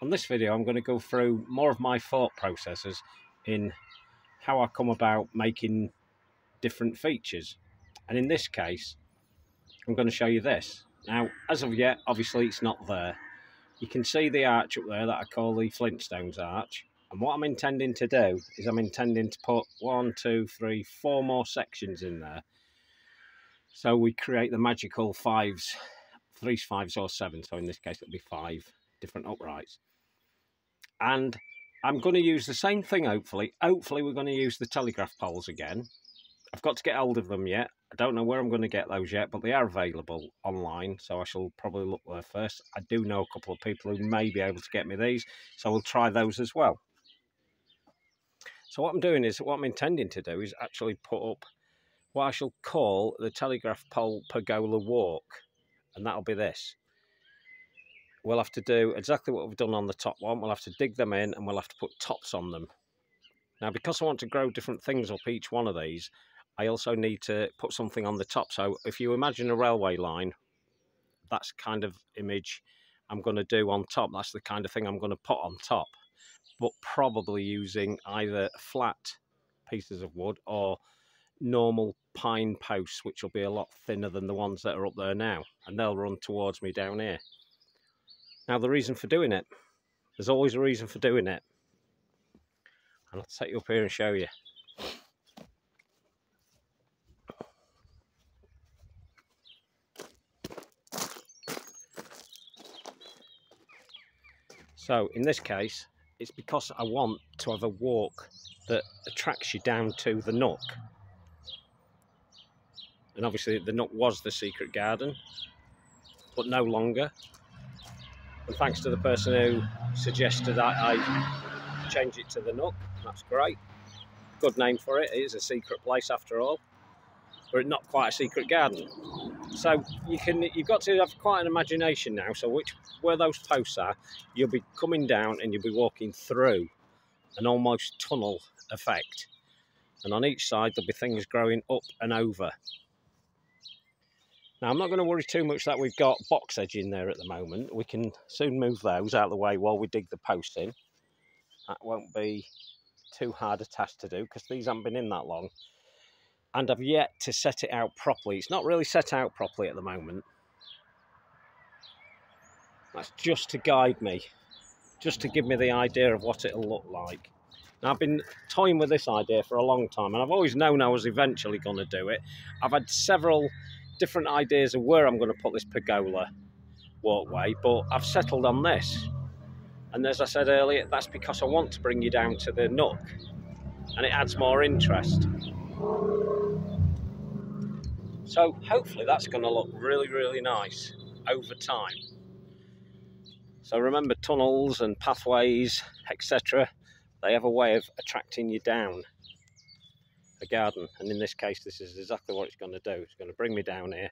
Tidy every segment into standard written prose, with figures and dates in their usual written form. On this video I'm going to go through more of my thought processes in how I come about making different features, and in this case I'm going to show you this. Now, as of yet, obviously it's not there. You can see the arch up there that I call the Flintstones arch, and what I'm intending to do is I'm intending to put 4 more sections in there, so we create the magical 5s, 3s, 5s or 7s, so in this case it'll be 5 different uprights. And I'm going to use the same thing, hopefully we're going to use the telegraph poles again. I've got to get hold of them yet. I don't know where I'm going to get those yet, but they are available online, so I shall probably look there first. I do know a couple of people who may be able to get me these, so we'll try those as well. So what I'm doing is, what I'm intending to do is actually put up what I shall call the telegraph pole pergola walk, and that'll be this. We'll have to do exactly what we've done on the top one. We'll have to dig them in and we'll have to put tops on them. Now, because I want to grow different things up each one of these, I also need to put something on the top. So if you imagine a railway line, that's the kind of image I'm going to do on top. That's the kind of thing I'm going to put on top, but probably using either flat pieces of wood or normal pine posts, which will be a lot thinner than the ones that are up there now, and they'll run towards me down here. Now, the reason for doing it, there's always a reason for doing it, and I'll take you up here and show you. So in this case, it's because I want to have a walk that attracts you down to the nook. And obviously the nook was the secret garden, but no longer. And thanks to the person who suggested that I change it to the nook. That's great. Good name for it. It is a secret place after all, but not quite a secret garden. So you've got to have quite an imagination now. So where those posts are, you'll be coming down and you'll be walking through an almost tunnel effect. And on each side there'll be things growing up and over. Now, I'm not going to worry too much that we've got box edge in there at the moment. We can soon move those out of the way while we dig the post in. That won't be too hard a task to do because these haven't been in that long. And I've yet to set it out properly. It's not really set out properly at the moment. That's just to guide me, just to give me the idea of what it'll look like. Now, I've been toying with this idea for a long time, and I've always known I was eventually going to do it. I've had several different ideas of where I'm going to put this pergola walkway, but I've settled on this. And as I said earlier, that's because I want to bring you down to the nook, and it adds more interest. So hopefully that's going to look really, really nice over time. So remember, tunnels and pathways, etc., they have a way of attracting you down a garden. And in this case, this is exactly what it's going to do. It's going to bring me down here.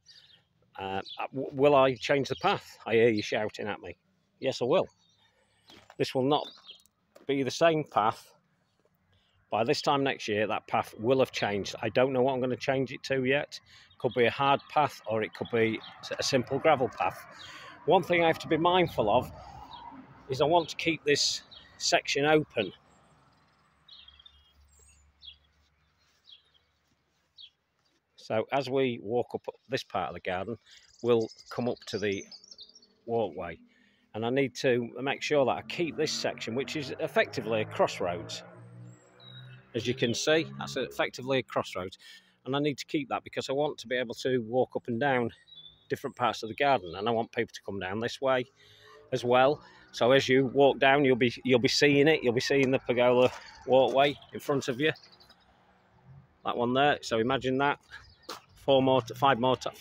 Will I change the path? I hear you shouting at me. Yes, I will. This will not be the same path. By this time next year, that path will have changed. I don't know what I'm going to change it to yet. Could be a hard path, or it could be a simple gravel path. One thing I have to be mindful of is I want to keep this section open. So as we walk up this part of the garden, we'll come up to the walkway. And I need to make sure that I keep this section, which is effectively a crossroads. As you can see, that's effectively a crossroads, and I need to keep that because I want to be able to walk up and down different parts of the garden, and I want people to come down this way as well. So as you walk down, you'll be seeing it. You'll be seeing the pergola walkway in front of you. That one there. So imagine that 4 more times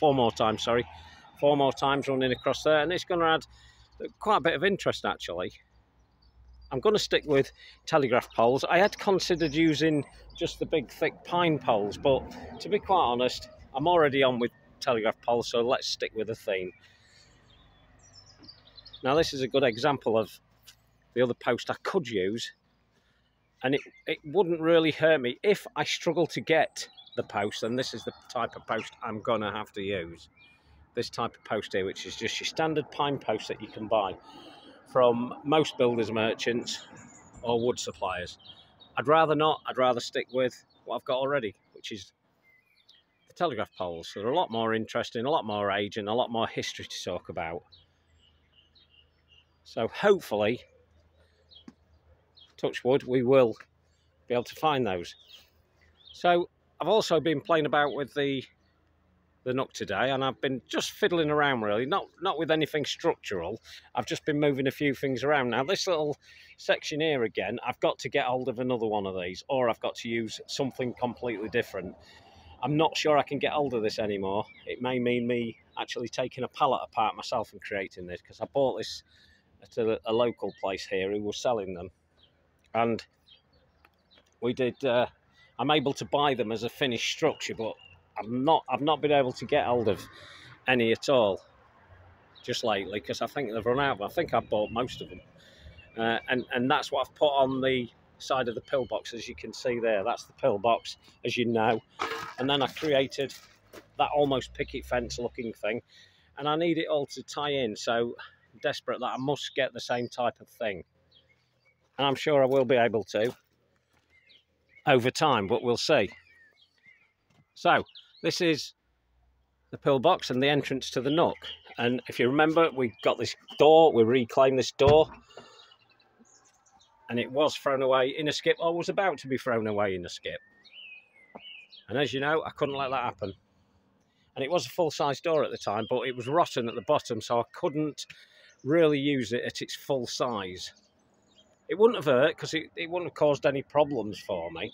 running across there, and it's going to add quite a bit of interest actually. I'm going to stick with telegraph poles. I had considered using just the big thick pine poles, but to be quite honest, I'm already on with telegraph poles, so let's stick with the theme. Now, this is a good example of the other post I could use, and it wouldn't really hurt me. If I struggle to get the post, then this is the type of post I'm going to have to use. This type of post here, which is just your standard pine post that you can buy. from most builders merchants or wood suppliers. I'd rather not. I'd rather stick with what I've got already, which is the telegraph poles. They're a lot more interesting, a lot more age, and a lot more history to talk about. So hopefully, touch wood, we will be able to find those. So I've also been playing about with the nook today, and I've been just fiddling around, really, not with anything structural. I've just been moving a few things around. Now this little section here again, I've got to get hold of another one of these, or I've got to use something completely different. I'm not sure I can get hold of this anymore. It may mean me actually taking a pallet apart myself and creating this, because I bought this at a local place here who was selling them, and we did I'm able to buy them as a finished structure, but I've not been able to get hold of any at all just lately, because I think they've run out. But I think I've bought most of them, and that's what I've put on the side of the pillbox, as you can see there. That's the pillbox, as you know. And then I created that almost picket fence looking thing, and I need it all to tie in. So I'm desperate that I must get the same type of thing, and I'm sure I will be able to over time, but we'll see. So this is the pillbox and the entrance to the nook. And if you remember, we got this door, we reclaimed this door, and it was thrown away in a skip, or was about to be thrown away in a skip. And as you know, I couldn't let that happen. And it was a full-size door at the time, but it was rotten at the bottom, so I couldn't really use it at its full size. It wouldn't have hurt, because it wouldn't have caused any problems for me,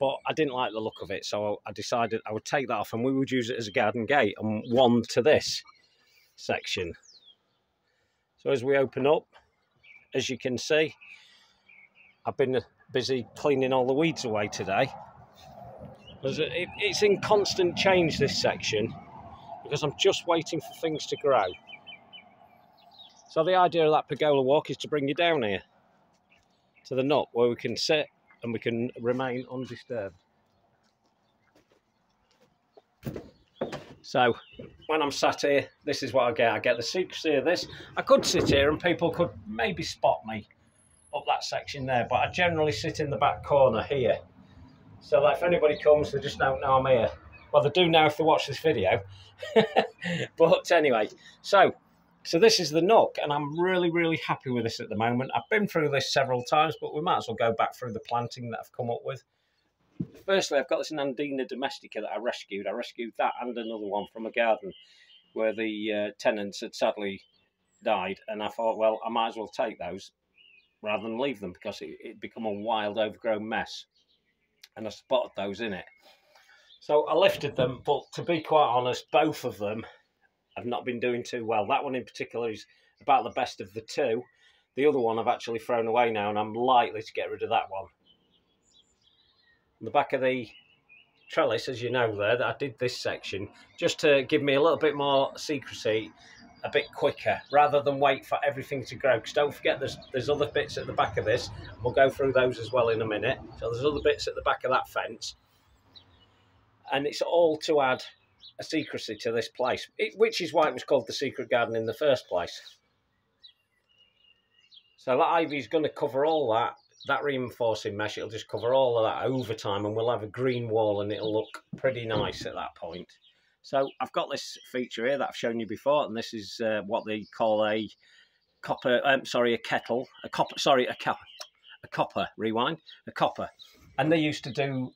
but I didn't like the look of it, so I decided I would take that off, and we would use it as a garden gate, and one to this section. So as we open up, as you can see, I've been busy cleaning all the weeds away today. It's in constant change, this section, because I'm just waiting for things to grow. So the idea of that pergola walk is to bring you down here to the nook, where we can sit and we can remain undisturbed. So when I'm sat here, this is what I get. I get the secrecy of this. I could sit here and people could maybe spot me up that section there, but I generally sit in the back corner here, so that if anybody comes, they just don't know I'm here. Well, they do now if they watch this video. But anyway, so this is the nook, and I'm really, really happy with this at the moment. I've been through this several times, but we might as well go back through the planting that I've come up with. Firstly, I've got this Nandina domestica that I rescued. I rescued that and another one from a garden where the tenants had sadly died, and I thought, well, I might as well take those rather than leave them, because it'd become a wild, overgrown mess, and I spotted those in it. So I lifted them, but to be quite honest, both of them I've not been doing too well. That one in particular is about the best of the two. The other one I've actually thrown away now, and I'm likely to get rid of that one. On the back of the trellis, as you know there, that I did this section just to give me a little bit more secrecy, a bit quicker, rather than wait for everything to grow. Because don't forget, there's other bits at the back of this. We'll go through those as well in a minute. So there's other bits at the back of that fence, and it's all to add a secrecy to this place, which is why it was called the secret garden in the first place. So that ivy's going to cover all that reinforcing mesh. It'll just cover all of that over time, and we'll have a green wall, and it'll look pretty nice at that point. So I've got this feature here that I've shown you before, and this is what they call a copper. Sorry, a kettle. A copper. Sorry, a copper. Rewind. A copper. And they used to do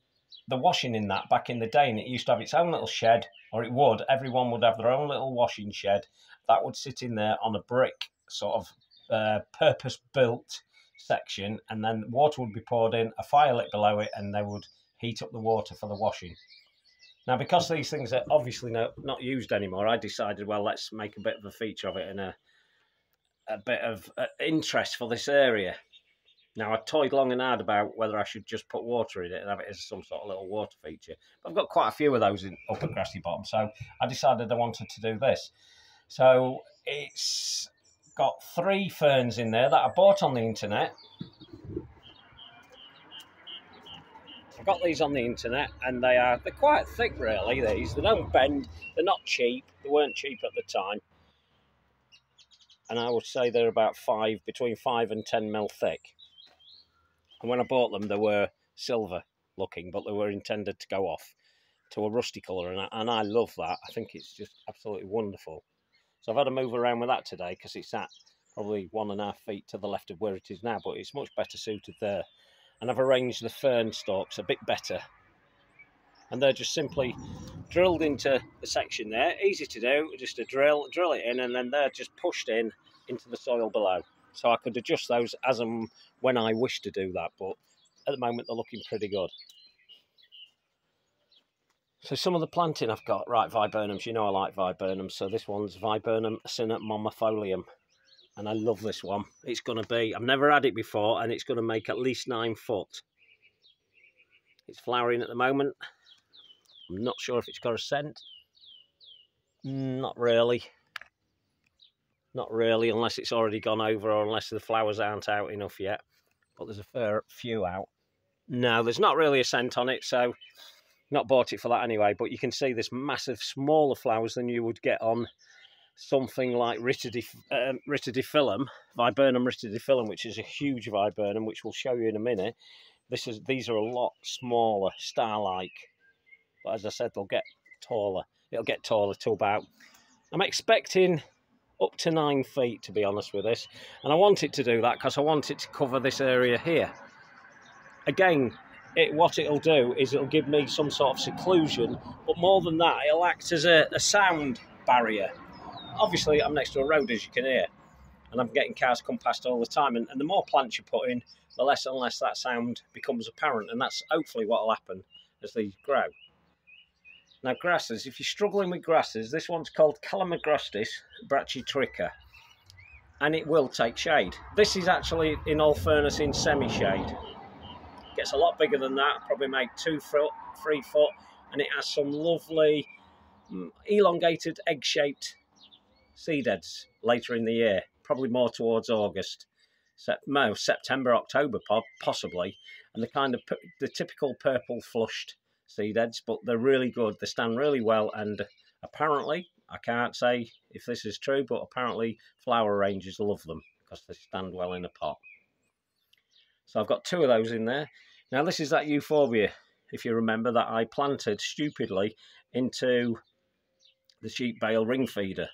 the washing in that back in the day, and it used to have its own little shed, or it would. Everyone would have their own little washing shed that would sit in there on a brick sort of purpose-built section, and then water would be poured in, a fire lit below it, and they would heat up the water for the washing. Now, because these things are obviously not used anymore, I decided, well, let's make a bit of a feature of it and a bit of interest for this area. Now, I toyed long and hard about whether I should just put water in it and have it as some sort of little water feature. But I've got quite a few of those in Up At Grassy Bottom, so I decided I wanted to do this. So it's got 3 ferns in there that I bought on the internet. I got these on the internet, and they're quite thick, really, these. They don't bend. They're not cheap. They weren't cheap at the time. and I would say they're about between 5 and 10 mil thick. And when I bought them, they were silver looking, but they were intended to go off to a rusty colour, and I love that. I think it's just absolutely wonderful. So I've had to move around with that today because it's at probably 1.5 feet to the left of where it is now, but it's much better suited there. And I've arranged the fern stalks a bit better. And they're just simply drilled into the section there. Easy to do, just a drill it in, and then they're just pushed in into the soil below. So I could adjust those as and when I wish to do that, but at the moment they're looking pretty good. So some of the planting I've got, right, viburnums, you know I like viburnums, so this one's Viburnum cinnamomifolium, and I love this one. It's going to be, I've never had it before, and it's going to make at least 9 foot. It's flowering at the moment. I'm not sure if it's got a scent. Not really. Not really, unless it's already gone over or unless the flowers aren't out enough yet. But there's a fair few out. No, there's not really a scent on it, so not bought it for that anyway. But you can see this massive, smaller flowers than you would get on something like Rhytidophyllum, Viburnum rhytidophyllum, which is a huge viburnum, which we'll show you in a minute. These are a lot smaller, star-like. But as I said, they'll get taller. It'll get taller to about, I'm expecting up to 9 feet, to be honest with this. And I want it to do that because I want it to cover this area here. Again, what it'll do is it'll give me some sort of seclusion, but more than that, it'll act as a sound barrier. Obviously, I'm next to a road, as you can hear, and I'm getting cars come past all the time. And the more plants you put in, the less and less that sound becomes apparent. And that's hopefully what will happen as these grow. Now grasses, if you're struggling with grasses, this one's called Calamagrostis brachytricha, and it will take shade. This is actually, in all fairness, in semi-shade. Gets a lot bigger than that, probably make 2 foot, 3 foot, and it has some lovely elongated egg-shaped seed heads later in the year, probably more towards August, no, September, October possibly, and the typical purple flushed seed heads, but they're really good. They stand really well, and apparently, I can't say if this is true, but apparently flower arrangers love them because they stand well in a pot. So I've got 2 of those in there. Now this is that euphorbia, if you remember, that I planted stupidly into the sheep bale ring feeder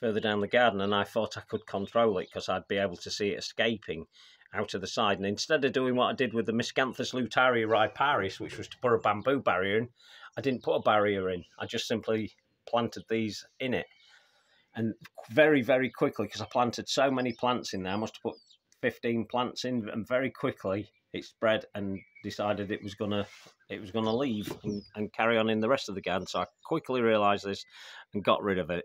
further down the garden, and I thought I could control it because I'd be able to see it escaping out of the side, and instead of doing what I did with the Miscanthus lutaria riparis, which was to put a bamboo barrier in, I didn't put a barrier in. I just simply planted these in it, and very, very quickly, because I planted so many plants in there, I must have put 15 plants in, and very quickly it spread and decided it was gonna leave and carry on in the rest of the garden. So I quickly realised this and got rid of it.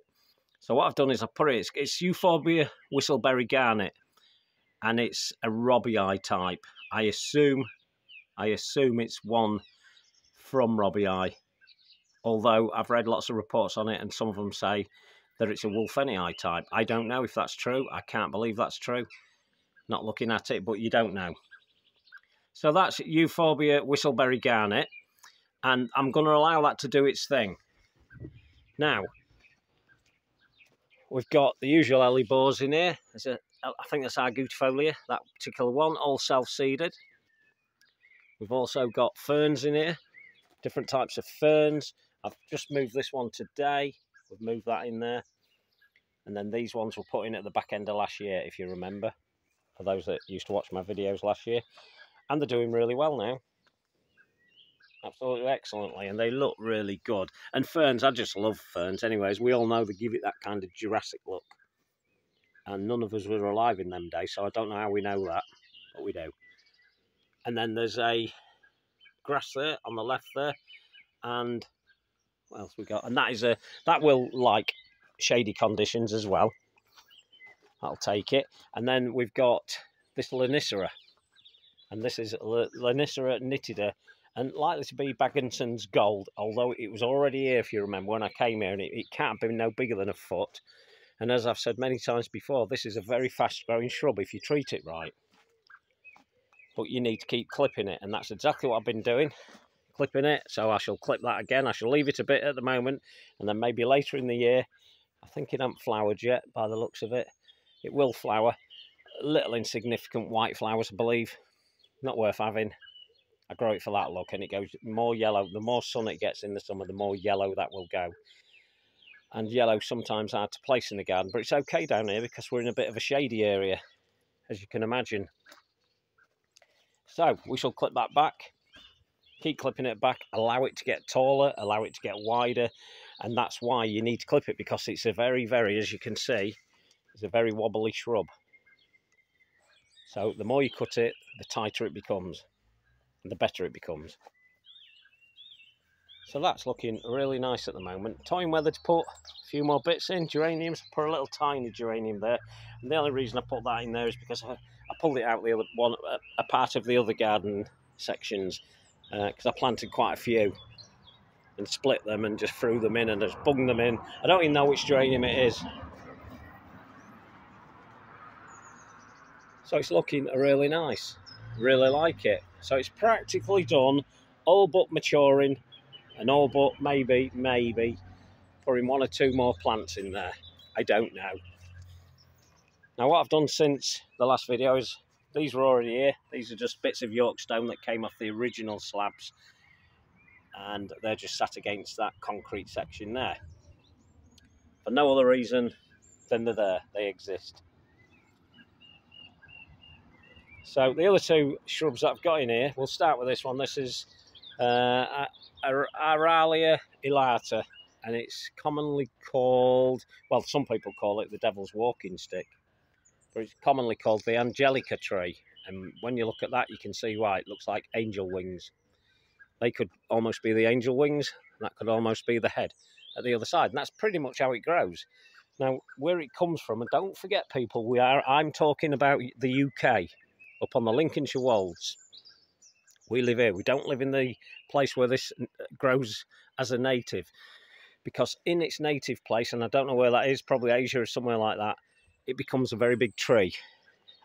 So what I've done is I put it. It's Euphorbia Whistleberry Garnet. And it's a Robbii type. I assume it's one from Robbii, although I've read lots of reports on it, and some of them say that it's a Wolfenii type. I don't know if that's true. I can't believe that's true. Not looking at it, but you don't know. So that's Euphorbia Whistleberry Garnet, and I'm going to allow that to do its thing. Now, we've got the usual hellebores in here. I think that's Argutifolia, that particular one, all self-seeded. We've also got ferns in here, different types of ferns. I've just moved this one today. We've moved that in there. And then these ones were put in at the back end of last year, if you remember, for those that used to watch my videos last year. And they're doing really well now. Absolutely excellently, and they look really good. And ferns, I just love ferns anyways. We all know they give it that kind of Jurassic look. And none of us were alive in them days, so I don't know how we know that, but we do. And then there's a grass there on the left there, and what else we got? And that is that will like shady conditions as well. I'll take it. And then we've got this Lonicera, and this is Lonicera nitida, and likely to be Bagginson's gold, although it was already here if you remember when I came here, and it can't be no bigger than a foot. And as I've said many times before, this is a very fast-growing shrub if you treat it right. But you need to keep clipping it, and that's exactly what I've been doing, clipping it. So I shall clip that again. I shall leave it a bit at the moment, and then maybe later in the year, I think it hasn't flowered yet by the looks of it. It will flower. Little insignificant white flowers, I believe. Not worth having. I grow it for that look, and it goes more yellow. The more sun it gets in the summer, the more yellow that will go. And yellow sometimes hard to place in the garden, but it's okay down here because we're in a bit of a shady area, as you can imagine. So we shall clip that back, keep clipping it back, allow it to get taller, allow it to get wider, and that's why you need to clip it, because it's a very, as you can see, it's a very wobbly shrub. So the more you cut it, the tighter it becomes, and the better it becomes. So that's looking really nice at the moment. Toying whether to put a few more bits in, geraniums. I put a little tiny geranium there. And the only reason I put that in there is because I pulled it out the other one, a part of the other garden sections, because I planted quite a few and split them and just threw them in and just bung them in. I don't even know which geranium it is. So it's looking really nice. Really like it. So it's practically done, all but maturing. And all but maybe putting one or two more plants in there. I don't know. Now what I've done since the last video is, these were already here. These are just bits of York stone that came off the original slabs. And they're just sat against that concrete section there. For no other reason than they're there. They exist. So the other two shrubs that I've got in here, we'll start with this one. This is... Aralia elata, and it's commonly called, well, some people call it the devil's walking stick, but it's commonly called the Angelica tree. And when you look at that, you can see why. It looks like angel wings. They could almost be the angel wings, and that could almost be the head at the other side, and that's pretty much how it grows. Now where it comes from, and don't forget people, I'm talking about the UK, up on the Lincolnshire Wolds. We live here. We don't live in the place where this grows as a native, because in its native place, and I don't know where that is, probably Asia or somewhere like that, it becomes a very big tree,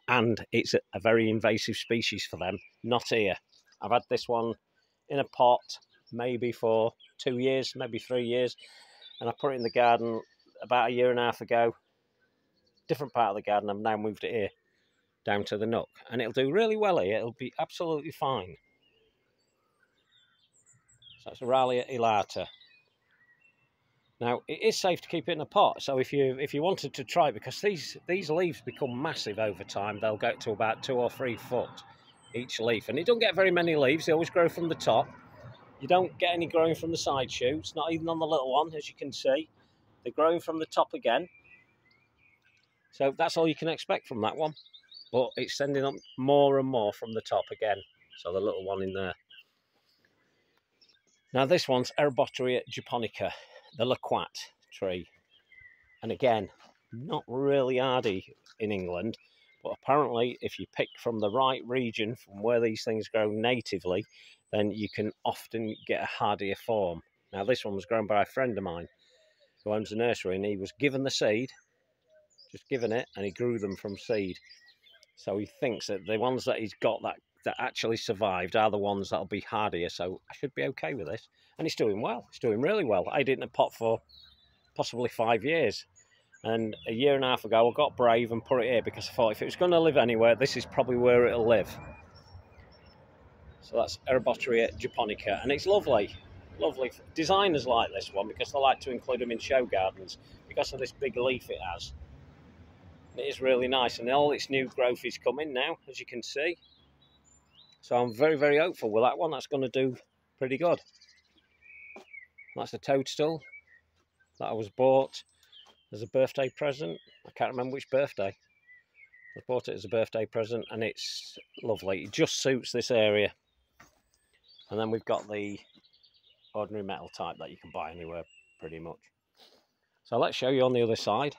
and it's a very invasive species for them. Not here. I've had this one in a pot maybe for 2 years, maybe 3 years, and I put it in the garden about a year and a half ago. Different part of the garden. I've now moved it here down to the nook, and it'll do really well here. It'll be absolutely fine. So that's Aralia elata. Now it is safe to keep it in a pot. So if you wanted to try it, because these leaves become massive over time, they'll go to about 2 or 3 foot each leaf, and it don't get very many leaves. They always grow from the top. You don't get any growing from the side shoots, not even on the little one, as you can see. They're growing from the top again. So that's all you can expect from that one. But it's sending up more and more from the top again. So the little one in there. Now this one's Eriobotrya japonica, the laquat tree. And again, not really hardy in England, but apparently if you pick from the right region, from where these things grow natively, then you can often get a hardier form. Now this one was grown by a friend of mine who owns a nursery, and he was given the seed, just given it, and he grew them from seed. So he thinks that the ones that he's got that actually survived are the ones that'll be hardier, so I should be okay with this. And it's doing well. It's doing really well. I did it in a pot for possibly 5 years. And a year and a half ago, I got brave and put it here because I thought if it was going to live anywhere, this is probably where it'll live. So that's Eriobotrya japonica, and it's lovely. Lovely. Designers like this one because they like to include them in show gardens because of this big leaf it has. It is really nice, and all its new growth is coming now, as you can see. So I'm very hopeful with that one. That's going to do pretty good. That's a toadstool that I was bought as a birthday present. I can't remember which birthday. I bought it as a birthday present, and it's lovely. It just suits this area. And then we've got the ordinary metal type that you can buy anywhere, pretty much. So let's show you on the other side.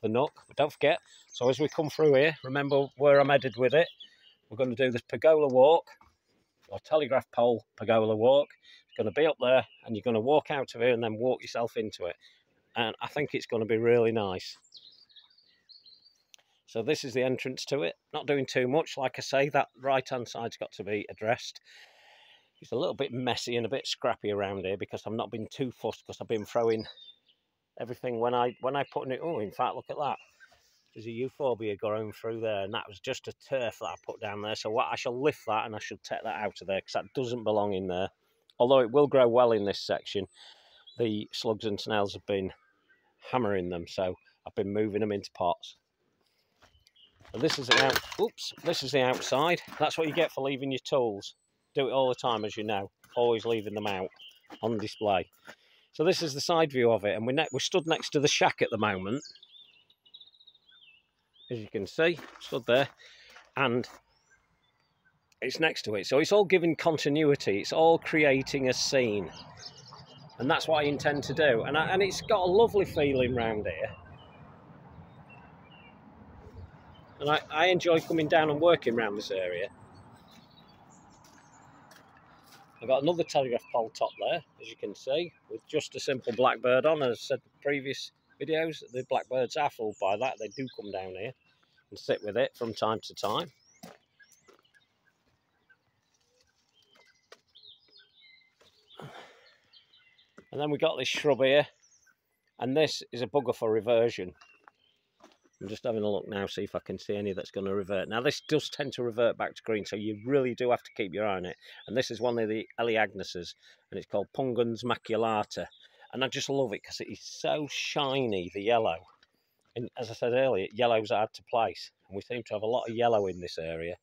The nook, but don't forget, so as we come through here, remember where I'm headed with it. We're going to do this pergola walk, or telegraph pole pergola walk. It's going to be up there, and you're going to walk out of here and then walk yourself into it, and I think it's going to be really nice. So this is the entrance to it. Not doing too much, like I say, that right hand side's got to be addressed. It's a little bit messy and a bit scrappy around here because I've not been too fussed, because I've been throwing everything when I put in it. Oh, in fact, look at that. There's a euphorbia growing through there, and that was just a turf that I put down there. So what, I shall lift that and I should take that out of there because that doesn't belong in there. Although it will grow well in this section, the slugs and snails have been hammering them, so I've been moving them into pots. And this is the outside. That's what you get for leaving your tools. Do it all the time, as you know, always leaving them out on display. So this is the side view of it, and we're stood next to the shack at the moment. As you can see, stood there, and it's next to it. So it's all giving continuity, it's all creating a scene. And that's what I intend to do. And it's got a lovely feeling round here. And I enjoy coming down and working around this area. I've got another telegraph pole top there, as you can see, with just a simple blackbird on. As I said in previous videos, the blackbirds are fooled by that. They do come down here and sit with it from time to time. And then we got this shrub here, and this is a bugger for reversion. I'm just having a look now, see if I can see any that's going to revert. Now this does tend to revert back to green, so you really do have to keep your eye on it. And this is one of the Eleagnuses, and it's called Pungens maculata. And I just love it because it is so shiny, the yellow. And as I said earlier, yellow's hard to place. And we seem to have a lot of yellow in this area,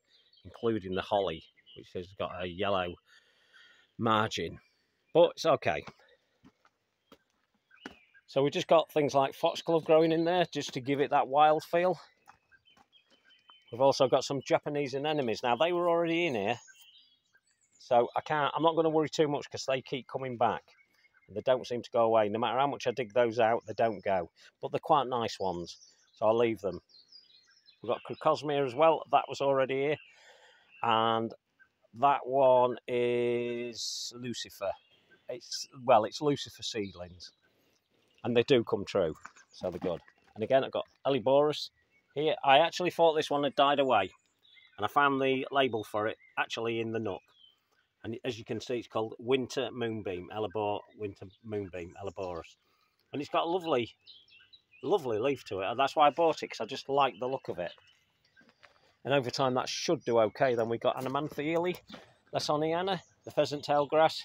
including the holly, which has got a yellow margin. But it's okay. So we just got things like foxglove growing in there just to give it that wild feel. We've also got some Japanese anemones. Now they were already in here, so I'm not going to worry too much because they keep coming back. And they don't seem to go away. No matter how much I dig those out, they don't go. But they're quite nice ones, so I'll leave them. We've got Crocosmia as well. That was already here. And that one is Lucifer. It's Lucifer seedlings. And they do come true, so they're good. And again, I've got Helleborus here. I actually thought this one had died away, and I found the label for it actually in the nook. And as you can see, it's called Winter Moonbeam, Helleborus Winter Moonbeam, Helleborus. And it's got a lovely, lovely leaf to it, and that's why I bought it, because I just like the look of it. And over time, that should do okay. Then we've got Anemanthele lessoniana, the pheasant tail grass.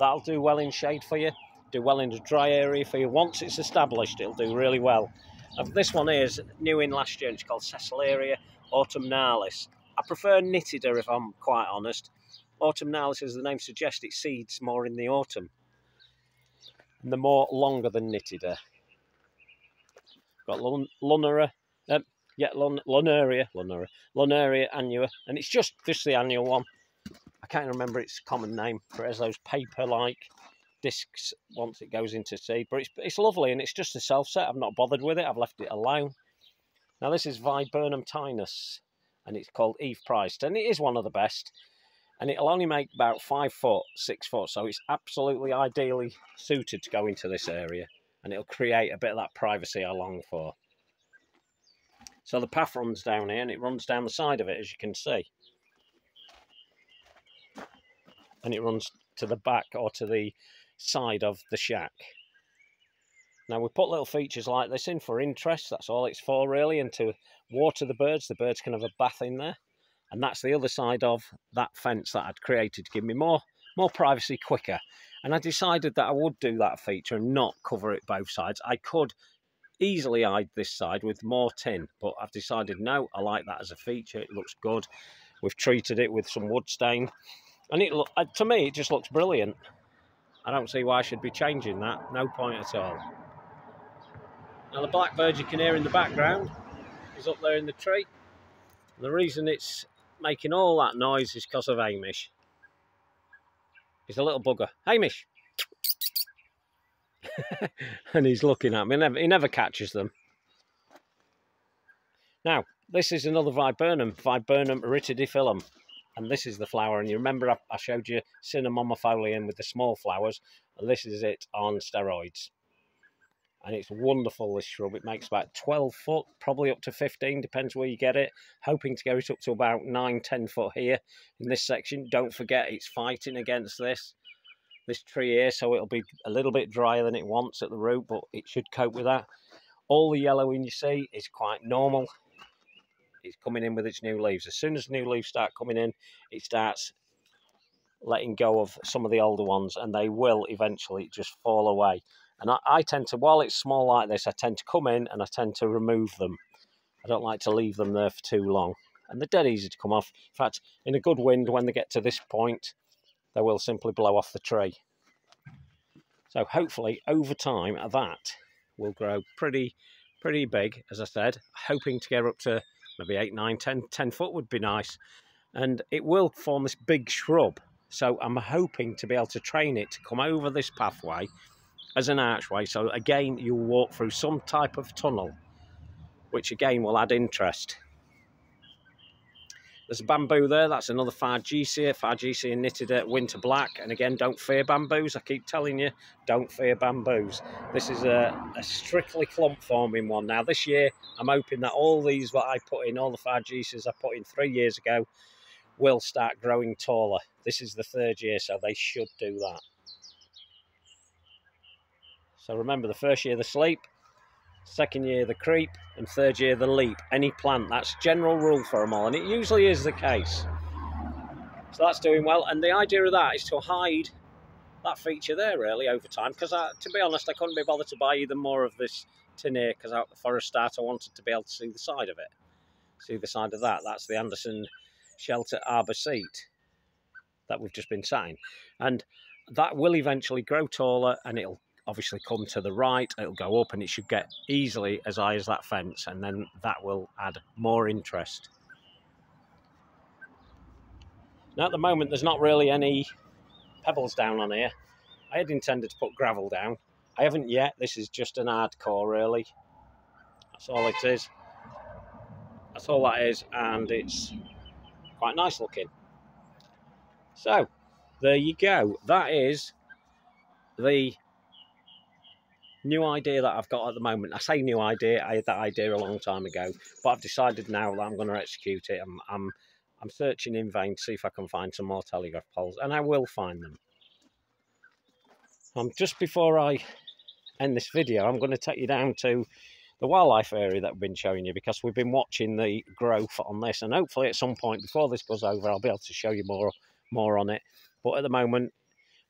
That'll do well in shade for you. Do well in a dry area for you. Once it's established, it'll do really well. And this one here is new in last year, and it's called Sesleria autumnalis. I prefer nitida, if I'm quite honest. Autumnalis, as the name suggests, it seeds more in the autumn, and they're more longer than nitida. Got Lunaria Annua, and it's just the annual one. I can't remember its common name, but it has those paper-like discs once it goes into seed, but it's lovely, and it's just a self-set. I've not bothered with it, I've left it alone. Now this is Viburnum Tinus, and it's called Eve Price, and it is one of the best, and it'll only make about 5 foot, 6 foot, so it's absolutely ideally suited to go into this area, and it'll create a bit of that privacy I long for. So the path runs down here, and it runs down the side of it, as you can see, and it runs to the back or to the side of the shack. Now we put little features like this in for interest, that's all it's for really, and to water the birds. The birds can have a bath in there. And that's the other side of that fence that I'd created to give me more privacy quicker. And I decided that I would do that feature and not cover it both sides. I could easily hide this side with more tin, but I've decided no, I like that as a feature. It looks good. We've treated it with some wood stain, and to me it just looks brilliant. I don't see why I should be changing that, no point at all. Now the blackbird you can hear in the background is up there in the tree. And the reason it's making all that noise is because of Hamish. He's a little bugger. Hamish! And he's looking at me, he never catches them. Now, this is another Viburnum, Viburnum rhytidophyllum. And this is the flower, and you remember I showed you cinnamomifolium with the small flowers, and this is it on steroids. And it's wonderful, this shrub. It makes about 12 foot, probably up to 15, depends where you get it. Hoping to get it up to about 9, 10 foot here in this section. Don't forget, it's fighting against this tree here, so it'll be a little bit drier than it wants at the root, but it should cope with that. All the yellowing you see is quite normal. It's coming in with its new leaves. As soon as new leaves start coming in, it starts letting go of some of the older ones, and they will eventually just fall away. And I tend to, while it's small like this, I tend to come in and I tend to remove them. I don't like to leave them there for too long. And they're dead easy to come off. In fact, in a good wind, when they get to this point, they will simply blow off the tree. So hopefully, over time, that will grow pretty big, as I said. Hoping to get up to maybe 8, 9, 10 foot would be nice. And it will form this big shrub. So I'm hoping to be able to train it to come over this pathway as an archway. So again, you'll walk through some type of tunnel, which again will add interest. There's a bamboo there, that's another Fargesia nitida, winter black. And again, don't fear bamboos, I keep telling you, don't fear bamboos. This is a strictly clump forming one. Now this year, I'm hoping that all these that I put in, all the Fargesias I put in 3 years ago, will start growing taller. This is the third year, so they should do that. So remember, the first year the sleep, second year the creep, and third year the leap. Any plant, that's general rule for them all, and it usually is the case. So that's doing well, and the idea of that is to hide that feature there really over time, because to be honest, I couldn't be bothered to buy either more of this tin here, because out the forest start I wanted to be able to see the side of it, see the side of that. That's the Anderson Shelter Arbor Seat that we've just been sat in, and that will eventually grow taller, and it'll obviously come to the right, it'll go up, and it should get easily as high as that fence, and then that will add more interest. Now at the moment there's not really any pebbles down on here. I had intended to put gravel down. I haven't yet. This is just an hardcore really. That's all it is. That's all that is, and it's quite nice looking. So there you go. That is the new idea that I've got at the moment. I say new idea, I had that idea a long time ago, but I've decided now that I'm going to execute it. I'm searching in vain to see if I can find some more telegraph poles, and I will find them. Just before I end this video, I'm going to take you down to the wildlife area that I've been showing you, because we've been watching the growth on this, and hopefully at some point before this goes over I'll be able to show you more on it. But at the moment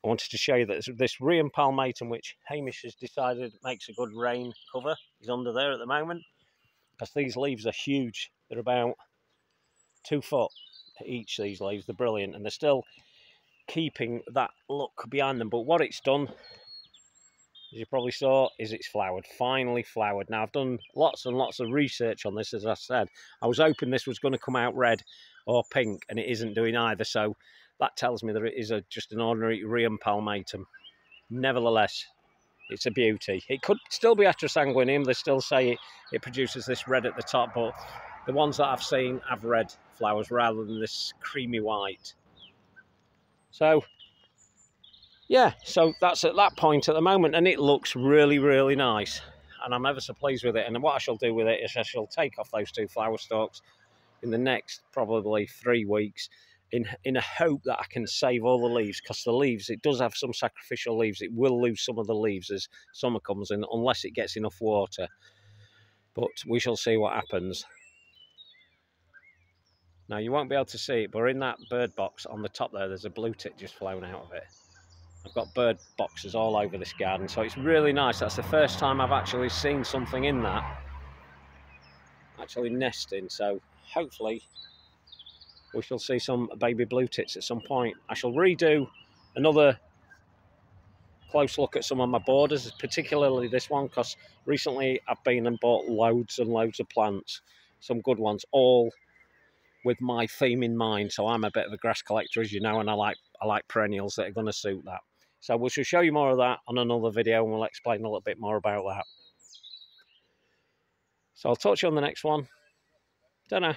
I wanted to show you that this Rheum palmatum, which Hamish has decided makes a good rain cover, is under there at the moment, because these leaves are huge. They're about 2 foot each, these leaves. They're brilliant, and they're still keeping that look behind them. But what it's done, as you probably saw, is it's flowered, finally flowered. Now I've done lots and lots of research on this, as I said. I was hoping this was going to come out red or pink, and it isn't doing either, so that tells me that it is just an ordinary Rheum palmatum. Nevertheless, it's a beauty. It could still be Atrosanguineum. They still say it produces this red at the top, but the ones that I've seen have red flowers rather than this creamy white. So, yeah, so that's at that point at the moment, and it looks really, really nice. And I'm ever so pleased with it. And what I shall do with it is I shall take off those two flower stalks in the next probably 3 weeks, in a hope that I can save all the leaves, because the leaves, it does have some sacrificial leaves. It will lose some of the leaves as summer comes in, unless it gets enough water. But we shall see what happens. Now, you won't be able to see it, but in that bird box on the top there, there's a blue tit just flown out of it. I've got bird boxes all over this garden, so it's really nice. That's the first time I've actually seen something in that, actually nesting, so hopefully we shall see some baby blue tits at some point. I shall redo another close look at some of my borders, particularly this one, because recently I've been and bought loads and loads of plants, some good ones, all with my theme in mind. So I'm a bit of a grass collector, as you know, and I like perennials that are going to suit that. So we shall show you more of that on another video, and we'll explain a little bit more about that. So I'll talk to you on the next one. Ta-ra.